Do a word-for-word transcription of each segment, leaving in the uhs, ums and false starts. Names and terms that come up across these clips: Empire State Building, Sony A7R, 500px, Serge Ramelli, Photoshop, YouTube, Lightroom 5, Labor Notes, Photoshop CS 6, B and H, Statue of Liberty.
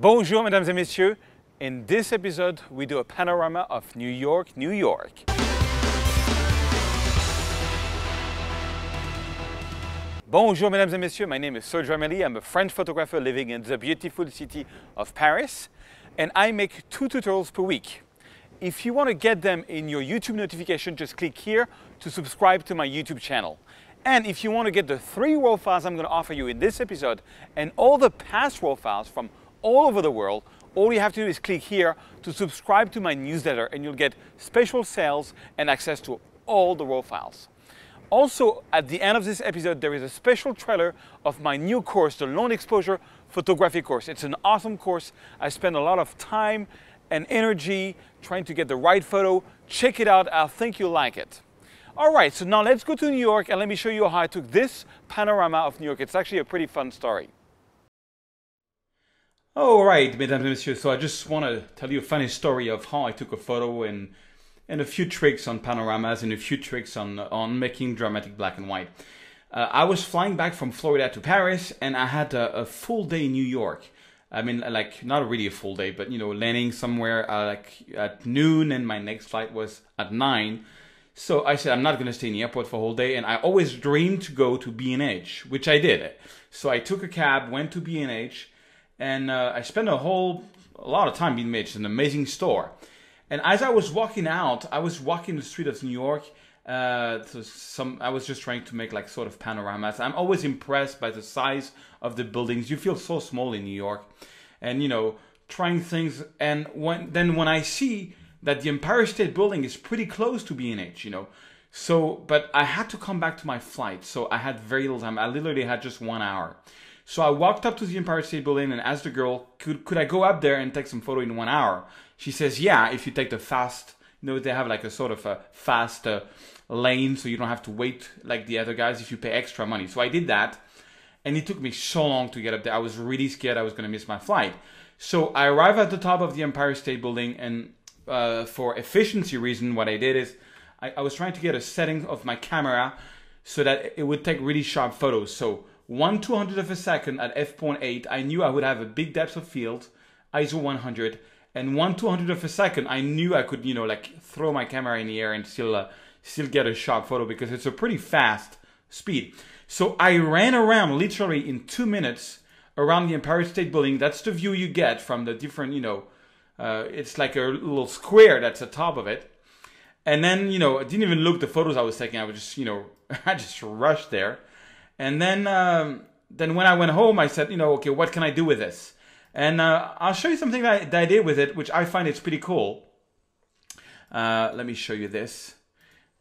Bonjour, mesdames et messieurs. In this episode, we do a panorama of New York, New York. Bonjour, mesdames et messieurs. My name is Serge Ramelli. I'm a French photographer living in the beautiful city of Paris, and I make two tutorials per week. If you want to get them in your YouTube notification, just click here to subscribe to my YouTube channel. And if you want to get the three raw files I'm going to offer you in this episode and all the past raw files from all over the world, all you have to do is click here to subscribe to my newsletter, and you'll get special sales and access to all the raw files. Also, at the end of this episode, there is a special trailer of my new course, the Long Exposure Photography course. It's an awesome course. I spend a lot of time and energy trying to get the right photo. Check it out. I think you'll like it. All right, so now let's go to New York and let me show you how I took this panorama of New York. It's actually a pretty fun story. All right, mesdames and messieurs, so I just want to tell you a funny story of how I took a photo and, and a few tricks on panoramas and a few tricks on, on making dramatic black and white. Uh, I was flying back from Florida to Paris, and I had a, a full day in New York. I mean, like, not really a full day, but, you know, landing somewhere uh, like at noon, and my next flight was at nine. So I said, I'm not going to stay in the airport for a whole day, and I always dreamed to go to B and H, which I did. So I took a cab, went to B and H, and uh, I spent a whole a lot of time in B and H. It's an amazing store. And as I was walking out, I was walking the street of New York. Uh, so some I was just trying to make like sort of panoramas. I'm always impressed by the size of the buildings. You feel so small in New York, and you know, trying things. And when then when I see that the Empire State Building is pretty close to B and H, you know. So, but I had to come back to my flight, so I had very little time. I literally had just one hour. So I walked up to the Empire State Building and asked the girl, could, could I go up there and take some photo in one hour? She says, yeah, if you take the fast, you know, they have like a sort of a fast uh, lane, so you don't have to wait like the other guys if you pay extra money. So I did that, and it took me so long to get up there. I was really scared I was going to miss my flight. So I arrived at the top of the Empire State Building, and uh, for efficiency reason, what I did is I, I was trying to get a setting of my camera so that it would take really sharp photos. So one two hundredth of a second at f point eight, I knew I would have a big depth of field, I S O one hundred, and one two hundredth of a second, I knew I could, you know, like throw my camera in the air and still uh, still get a sharp photo because it's a pretty fast speed. So I ran around literally in two minutes around the Empire State Building. That's the view you get from the different, you know, uh, it's like a little square that's the top of it. And then, you know, I didn't even look at the photos I was taking. I was just, you know, I just rushed there. And then, um, then when I went home, I said, you know, okay, what can I do with this? And uh, I'll show you something that I, that I did with it, which I find it's pretty cool. Uh, let me show you this.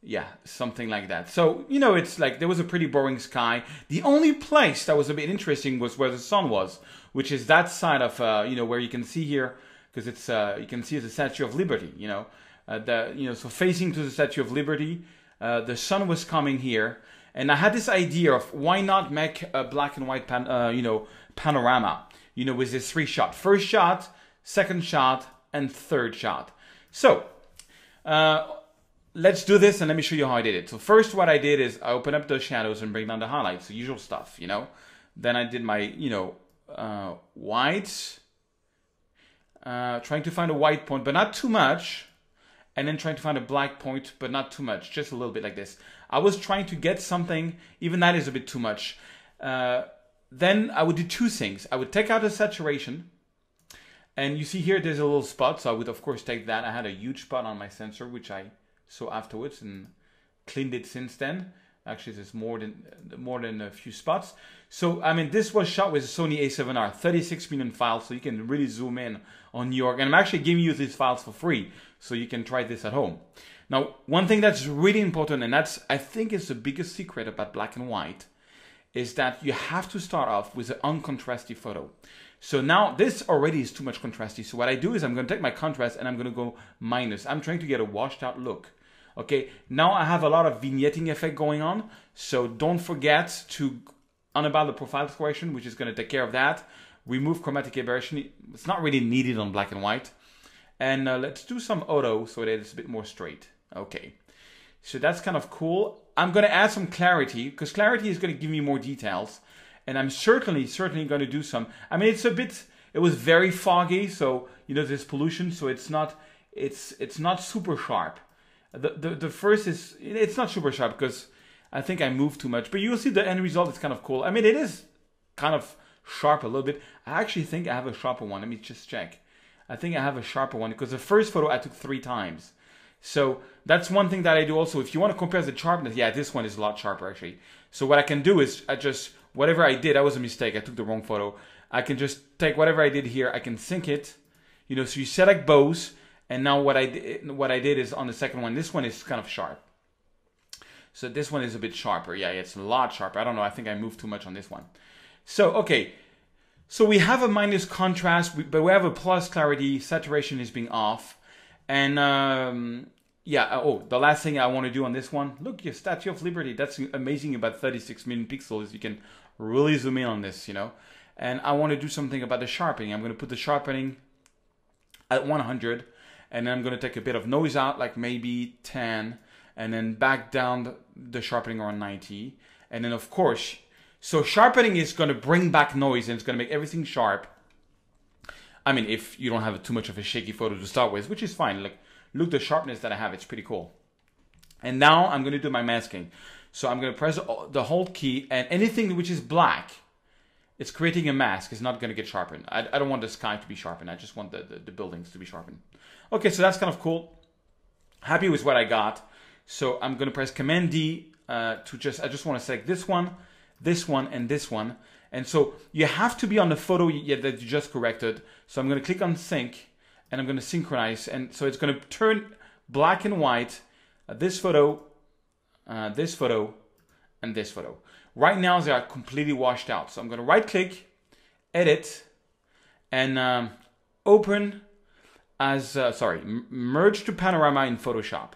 Yeah, something like that. So, you know, it's like there was a pretty boring sky. The only place that was a bit interesting was where the sun was, which is that side of, uh, you know, where you can see here, because it's, uh, you can see the Statue of Liberty, you know. Uh, the, you know, so facing to the Statue of Liberty, uh, the sun was coming here. And I had this idea of why not make a black and white pan, uh, you know, panorama, you know, with this three shot, first shot, second shot, and third shot. So uh, let's do this and let me show you how I did it. So first, what I did is I opened up the shadows and bring down the highlights, the usual stuff, you know. Then I did my, you know, uh, whites, uh, trying to find a white point, but not too much. And then trying to find a black point, but not too much, just a little bit like this. I was trying to get something, even that is a bit too much. Uh, then I would do two things. I would take out the saturation, and you see here there's a little spot, so I would of course take that. I had a huge spot on my sensor, which I saw afterwards and cleaned it since then. Actually, there's more than, more than a few spots. So, I mean, this was shot with a Sony A seven R, thirty-six million files, so you can really zoom in on New York. And I'm actually giving you these files for free, so you can try this at home. Now, one thing that's really important, and that's, I think, is the biggest secret about black and white, is that you have to start off with an uncontrasty photo. So now, this already is too much contrasty. So what I do is I'm going to take my contrast and I'm going to go minus. I'm trying to get a washed out look. Okay, now I have a lot of vignetting effect going on, so don't forget to unable the profile correction, which is going to take care of that. Remove chromatic aberration, it's not really needed on black and white. And uh, let's do some auto so that it's a bit more straight. Okay, so that's kind of cool. I'm going to add some clarity, because clarity is going to give me more details. And I'm certainly, certainly going to do some, I mean, it's a bit, It was very foggy, so you know there's pollution, so it's not it's it's not super sharp. The the, the first is it's not super sharp because I think I moved too much. But you'll see the end result is kind of cool. I mean, it is kind of sharp a little bit. I actually think I have a sharper one. Let me just check. I think I have a sharper one because the first photo I took three times. So that's one thing that I do also. If you want to compare the sharpness, yeah, this one is a lot sharper actually. So what I can do is I just, whatever I did, that was a mistake. I took the wrong photo. I can just take whatever I did here. I can sync it, you know, so you select both. And now what I did, what I did is on the second one, this one is kind of sharp. So this one is a bit sharper. Yeah, it's a lot sharper. I don't know. I think I moved too much on this one. So, okay. So we have a minus contrast, but we have a plus clarity. Saturation is being off. And um, yeah, oh, the last thing I want to do on this one, look, your Statue of Liberty. That's amazing about thirty-six million pixels. You can really zoom in on this, you know. And I want to do something about the sharpening. I'm going to put the sharpening at one hundred. And then I'm going to take a bit of noise out, like maybe ten. And then back down the sharpening around ninety. And then, of course... So sharpening is going to bring back noise and it's going to make everything sharp. I mean, if you don't have too much of a shaky photo to start with, which is fine. Like, look at the sharpness that I have. It's pretty cool. And now I'm going to do my masking. So I'm going to press the hold key, and anything which is black, it's creating a mask. It's not going to get sharpened. I, I don't want the sky to be sharpened. I just want the, the, the buildings to be sharpened. Okay, so that's kind of cool. Happy with what I got. So I'm going to press Command D uh, to just, I just want to select this one, this one, and this one. And so you have to be on the photo that you just corrected. So I'm going to click on sync and I'm going to synchronize. And so it's going to turn black and white, uh, this photo, uh, this photo, and this photo. Right now they are completely washed out. So I'm going to right click, edit, and um, open as, uh, sorry, merge to panorama in Photoshop.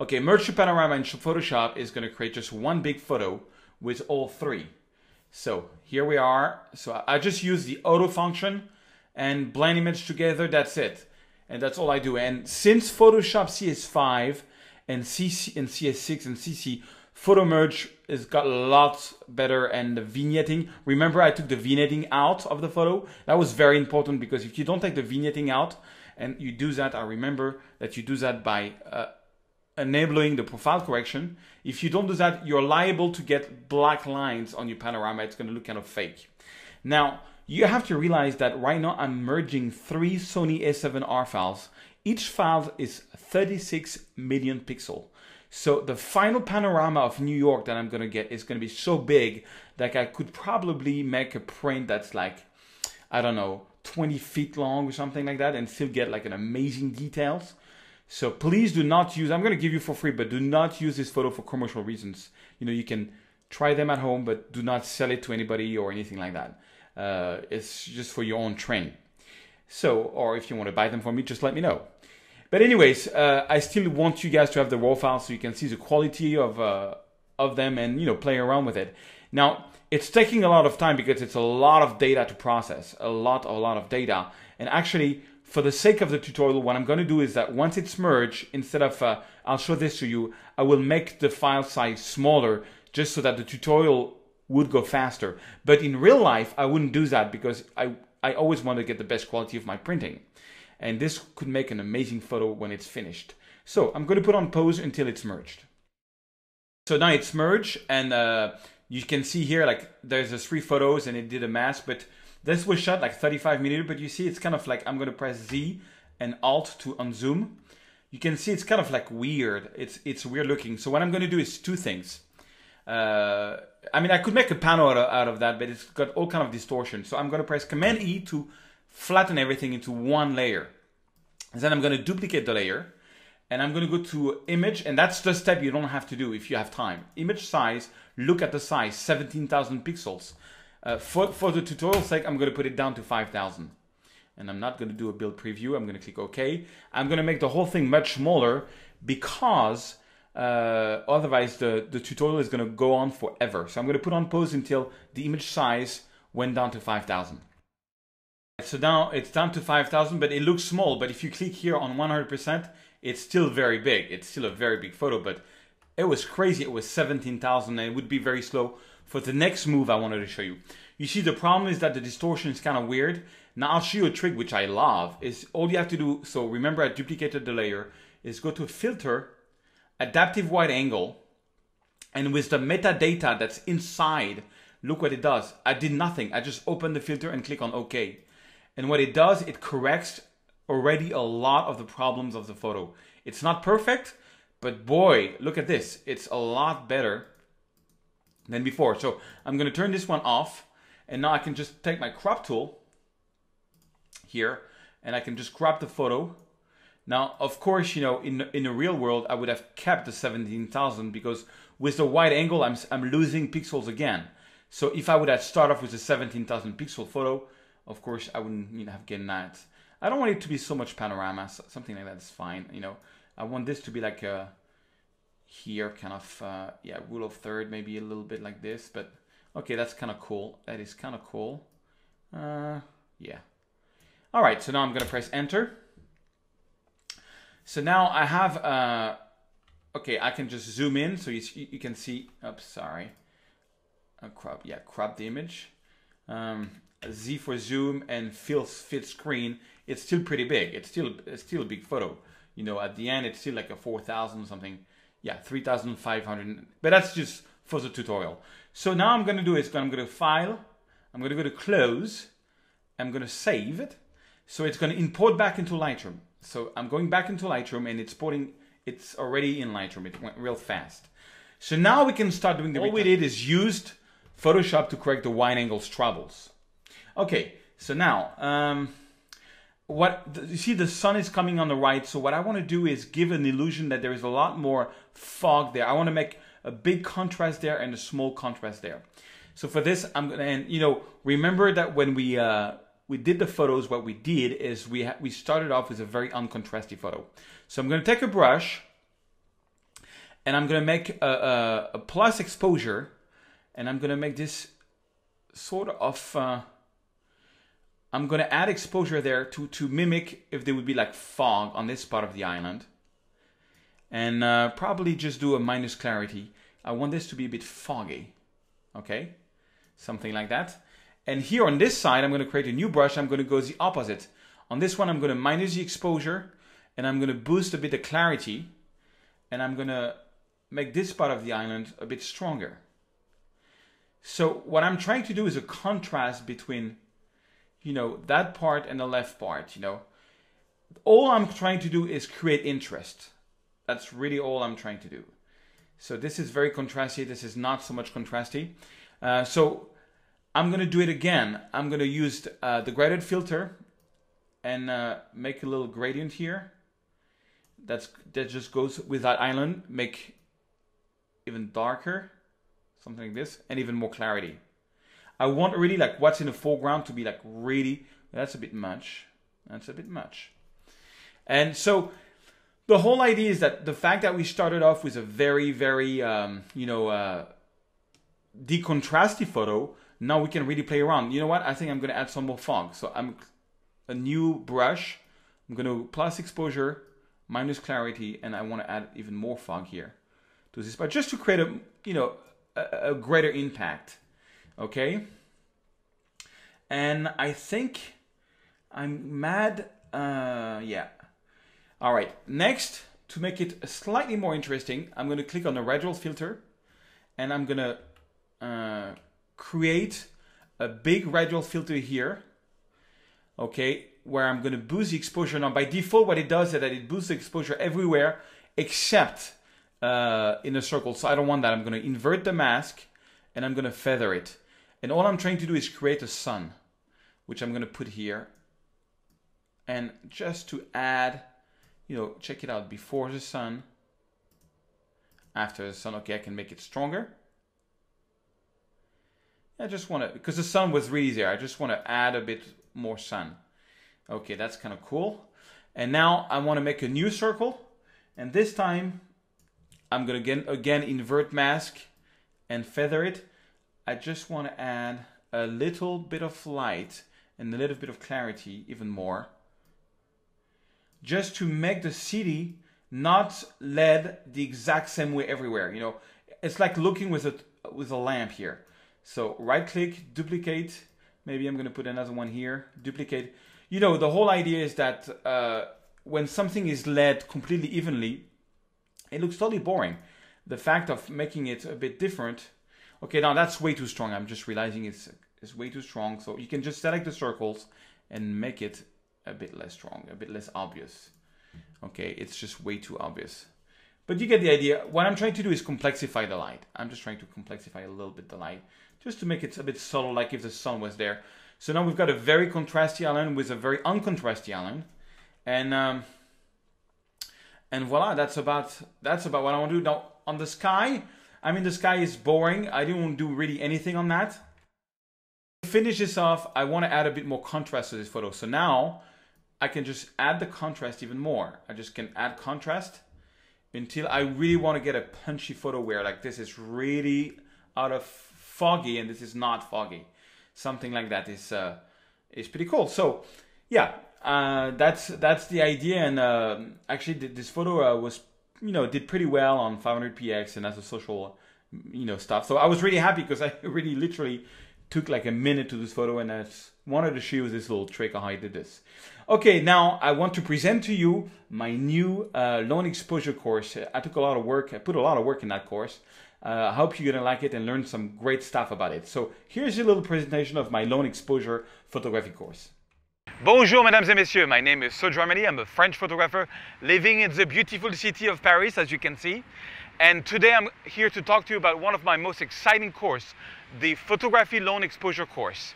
Okay, merge to panorama in Photoshop is going to create just one big photo with all three. So here we are. So I just use the auto function and blend image together. That's it. And that's all I do. And since Photoshop C S five and C C and C S six and C C, photo merge has got a lot better, and the vignetting. Remember, I took the vignetting out of the photo. That was very important, because if you don't take the vignetting out and you do that, I remember that you do that by... Uh, enabling the profile correction. If you don't do that, you're liable to get black lines on your panorama. It's going to look kind of fake. Now, you have to realize that right now I'm merging three Sony A seven R files. Each file is thirty-six million pixel. So the final panorama of New York that I'm going to get is going to be so big that I could probably make a print that's like, I don't know, twenty feet long or something like that, and still get like an amazing details. So please do not use, I'm going to give you for free, but do not use this photo for commercial reasons. You know, you can try them at home, but do not sell it to anybody or anything like that. Uh, it's just for your own training. So, or if you want to buy them from me, just let me know. But anyways, uh, I still want you guys to have the raw file so you can see the quality of, uh, of them and, you know, play around with it. Now, it's taking a lot of time because it's a lot of data to process, a lot, a lot of data. And actually, for the sake of the tutorial, what I'm going to do is that once it's merged, instead of, uh, I'll show this to you, I will make the file size smaller just so that the tutorial would go faster. But in real life, I wouldn't do that because I, I always want to get the best quality of my printing. And this could make an amazing photo when it's finished. So I'm going to put on pause until it's merged. So now it's merged, and uh, you can see here, like there's the three photos and it did a mask, but this was shot like thirty-five millimeter, but you see it's kind of like, I'm going to press Z and Alt to unzoom. You can see it's kind of like weird. It's it's weird looking. So what I'm going to do is two things. Uh, I mean, I could make a panel out of, out of that, but it's got all kind of distortion. So I'm going to press Command E to flatten everything into one layer. And then I'm going to duplicate the layer. And I'm going to go to Image, and that's the step you don't have to do if you have time. Image size, look at the size, seventeen thousand pixels. Uh, for, for the tutorial's sake, I'm going to put it down to five thousand. And I'm not going to do a build preview. I'm going to click OK. I'm going to make the whole thing much smaller because uh, otherwise the, the tutorial is going to go on forever. So I'm going to put on pause until the image size went down to five thousand. So now it's down to five thousand, but it looks small. But if you click here on one hundred percent, it's still very big. It's still a very big photo, but it was crazy. It was seventeen thousand, and it would be very slow for the next move I wanted to show you. You see, the problem is that the distortion is kind of weird. Now I'll show you a trick which I love. Is all you have to do, so remember I duplicated the layer, is go to Filter, Adaptive Wide Angle, and with the metadata that's inside, look what it does. I did nothing. I just opened the filter and click on OK. And what it does, it corrects already a lot of the problems of the photo. It's not perfect, but boy, look at this. It's a lot better than before. So I'm going to turn this one off, and now I can just take my crop tool here, and I can just crop the photo. Now, of course, you know, in, in the real world, I would have kept the seventeen thousand because with the wide angle, I'm, I'm losing pixels again. So if I would have started off with a seventeen thousand pixel photo, of course, I wouldn't you know, have gotten that. I don't want it to be so much panorama, so something like that is fine. You know, I want this to be like a, here kind of, uh, yeah, rule of third, maybe a little bit like this, but okay, that's kind of cool. That is kind of cool. Uh, yeah. All right, so now I'm going to press enter. So now I have, uh, okay, I can just zoom in so you, you can see, oops, sorry. Uh, crop, yeah, crop the image. Um, Z for zoom and fill fit screen. It's still pretty big. It's still, it's still a big photo. You know, at the end, it's still like a four thousand something. Yeah, three thousand five hundred, but that's just for the tutorial. So now I'm gonna do is I'm gonna file, I'm gonna go to close, I'm gonna save it. So it's gonna import back into Lightroom. So I'm going back into Lightroom and it's porting, it's already in Lightroom, it went real fast. So now we can start doing the, all we did is used Photoshop to correct the wide angles troubles. Okay, so now, um, what you see the sun is coming on the right, so what I wanna do is give an illusion that there is a lot more fog there. I wanna make a big contrast there and a small contrast there. So for this, I'm gonna, and you know, remember that when we, uh, we did the photos, what we did is we ha we started off with a very uncontrasted photo. So I'm gonna take a brush and I'm gonna make a, a, a plus exposure and I'm gonna make this sort of, uh, I'm gonna add exposure there to, to mimic if there would be like fog on this part of the island. And uh, probably just do a minus clarity. I want this to be a bit foggy, okay? Something like that. And here on this side, I'm gonna create a new brush. I'm gonna go the opposite. On this one, I'm gonna minus the exposure and I'm gonna boost a bit of clarity and I'm gonna make this part of the island a bit stronger. So what I'm trying to do is a contrast between, you know, that part and the left part, you know. All I'm trying to do is create interest. That's really all I'm trying to do. So this is very contrasty. This is not so much contrasty. Uh, so I'm gonna do it again. I'm gonna use uh, the gradient filter and uh, make a little gradient here. That's, that just goes with that island, make even darker, something like this, and even more clarity. I want really like what's in the foreground to be like really, that's a bit much, that's a bit much. And so the whole idea is that the fact that we started off with a very, very, um, you know, uh, decontrasty photo, now we can really play around. You know what, I think I'm gonna add some more fog. So I'm a new brush, I'm gonna plus exposure, minus clarity, and I wanna add even more fog here to this, but just to create a, you know, a, a greater impact. Okay, and I think I'm mad, uh, yeah. All right, next, to make it slightly more interesting, I'm gonna click on the radial filter and I'm gonna uh, create a big radial filter here, okay, where I'm gonna boost the exposure. Now by default, what it does is that it boosts the exposure everywhere except uh, in a circle, so I don't want that. I'm gonna invert the mask and I'm gonna feather it. And all I'm trying to do is create a sun, which I'm gonna put here. And just to add, you know, check it out, before the sun, after the sun, okay, I can make it stronger. I just wanna, because the sun was really there, I just wanna add a bit more sun. Okay, that's kind of cool. And now I wanna make a new circle. And this time, I'm gonna again, again invert mask and feather it. I just want to add a little bit of light and a little bit of clarity, even more, just to make the city not led the exact same way everywhere. You know, it's like looking with a with a lamp here. So right click, duplicate. Maybe I'm gonna put another one here, duplicate. You know, the whole idea is that uh, when something is laid completely evenly, it looks totally boring. The fact of making it a bit different. Okay, now that's way too strong. I'm just realizing it's, it's way too strong. So you can just select the circles and make it a bit less strong, a bit less obvious. Okay, it's just way too obvious. But you get the idea. What I'm trying to do is complexify the light. I'm just trying to complexify a little bit the light, just to make it a bit subtle, like if the sun was there. So now we've got a very contrasty island with a very uncontrasty island. And um, and voila, that's about, that's about what I want to do. Now on the sky, I mean the sky is boring. I didn't do really anything on that. To finish this off, I want to add a bit more contrast to this photo. So now I can just add the contrast even more. I just can add contrast until I really want to get a punchy photo where like this is really out of foggy and this is not foggy. Something like that is uh, is pretty cool. So yeah, uh, that's that's the idea. And uh, actually, this photo uh, was, you know, did pretty well on five hundred p x and as a social, you know, stuff. So I was really happy because I really literally took like a minute to this photo, and I wanted to show you this little trick on how I did this. Okay, now I want to present to you my new uh, loan exposure course. I took a lot of work. I put a lot of work in that course. Uh, I hope you're gonna like it and learn some great stuff about it. So here's a little presentation of my loan exposure photography course. Bonjour, mesdames et messieurs. My name is Serge Ramelli. I'm a French photographer living in the beautiful city of Paris, as you can see. And today I'm here to talk to you about one of my most exciting courses, the photography loan exposure course.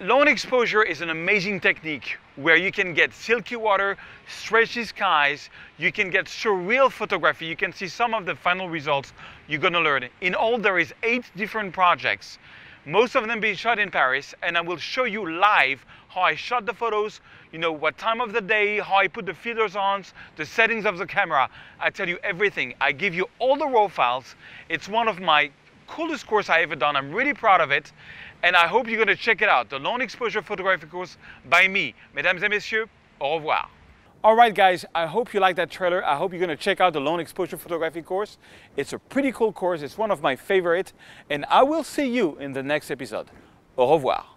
Loan exposure is an amazing technique where you can get silky water, stretchy skies, you can get surreal photography. You can see some of the final results you're going to learn. In all, there is eight different projects, most of them being shot in Paris, and I will show you live how I shot the photos, you know, what time of the day, how I put the filters on, the settings of the camera. I tell you everything. I give you all the raw files. It's one of my coolest course I ever done. I'm really proud of it, and I hope you're going to check it out. The Loan Exposure Photography Course by me. Mesdames et messieurs, au revoir. All right, guys, I hope you like that trailer. I hope you're going to check out the Loan Exposure Photography Course. It's a pretty cool course. It's one of my favorites, and I will see you in the next episode. Au revoir.